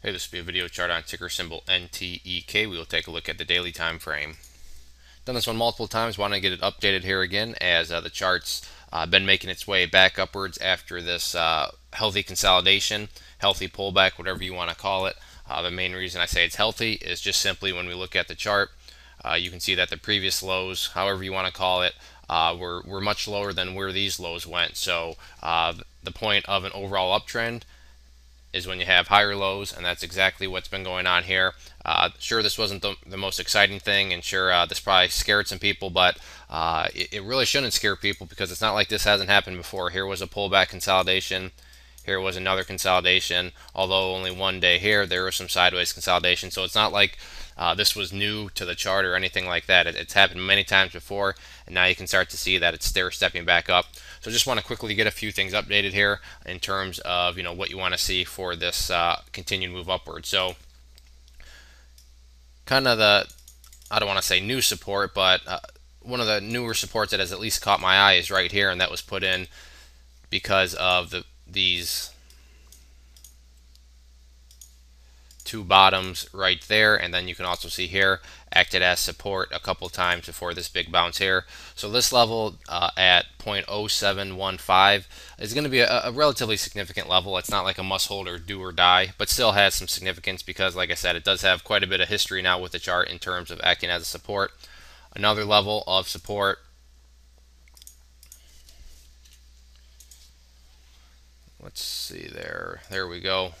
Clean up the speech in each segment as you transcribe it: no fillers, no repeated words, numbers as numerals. Hey, this will be a video chart on ticker symbol NTEK. We will take a look at the daily time frame. Done this one multiple times. Want to get it updated here again as the chart's been making its way back upwards after this healthy consolidation, healthy pullback, whatever you want to call it. The main reason I say it's healthy is just simply when we look at the chart, you can see that the previous lows, however you want to call it, were much lower than where these lows went. So the point of an overall uptrend is when you have higher lows, and that's exactly what's been going on here. Sure, this wasn't the most exciting thing, and sure, this probably scared some people, but it really shouldn't scare people because it's not like this hasn't happened before. Here was a pullback consolidation. Here was another consolidation, although only one day here. There was some sideways consolidation, so it's not like this was new to the chart or anything like that. It's happened many times before, and now you can start to see that it's stair-stepping back up. So just want to quickly get a few things updated here in terms of what you want to see for this continued move upward. So kind of the, I don't want to say new support, but one of the newer supports that has at least caught my eye is right here, and that was put in because of these two bottoms right there, and then you can also see here acted as support a couple times before this big bounce here. So this level at 0.0715 is going to be a relatively significant level. It's not like a must hold or do or die, but still has some significance because, like I said, it does have quite a bit of history now with the chart in terms of acting as a support. Another level of support, let's see, there we go.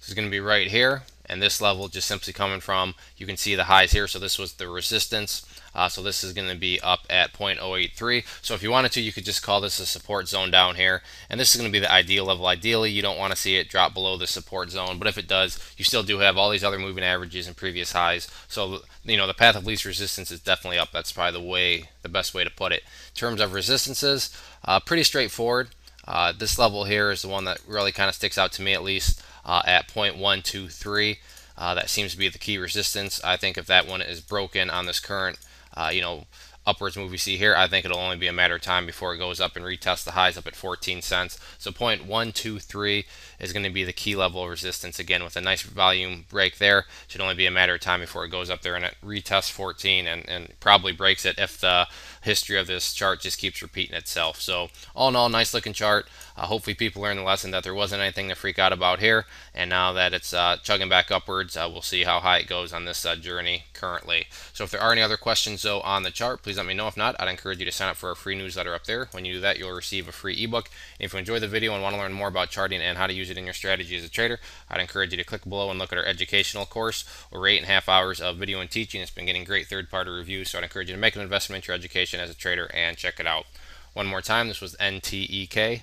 This is going to be right here, and this level just simply coming from, you can see the highs here, so this was the resistance. So this is going to be up at 0.083. So if you wanted to, you could just call this a support zone down here, and this is going to be the ideal level. Ideally, you don't want to see it drop below the support zone, but if it does, you still do have all these other moving averages and previous highs. So the path of least resistance is definitely up. That's probably the best way to put it. In terms of resistances, pretty straightforward. This level here is the one that really kind of sticks out to me, at least at 0.123. That seems to be the key resistance. I think if that one is broken on this current upwards move we see here, I think it'll only be a matter of time before it goes up and retests the highs up at 14 cents. So 0.123 is going to be the key level of resistance. Again, with a nice volume break there, should only be a matter of time before it goes up there and it retests 14 and probably breaks it if the history of this chart just keeps repeating itself. So all in all, nice looking chart. Hopefully people learned the lesson that there wasn't anything to freak out about here. And now that it's chugging back upwards, we'll see how high it goes on this journey currently. So if there are any other questions though on the chart, please let me know. If not, I'd encourage you to sign up for our free newsletter up there. When you do that, you'll receive a free ebook. And if you enjoy the video and want to learn more about charting and how to use it in your strategy as a trader, I'd encourage you to click below and look at our educational course. Over 8.5 hours of video and teaching. It's been getting great third-party reviews, so I'd encourage you to make an investment in your education as a trader and check it out. One more time, this was NTEK.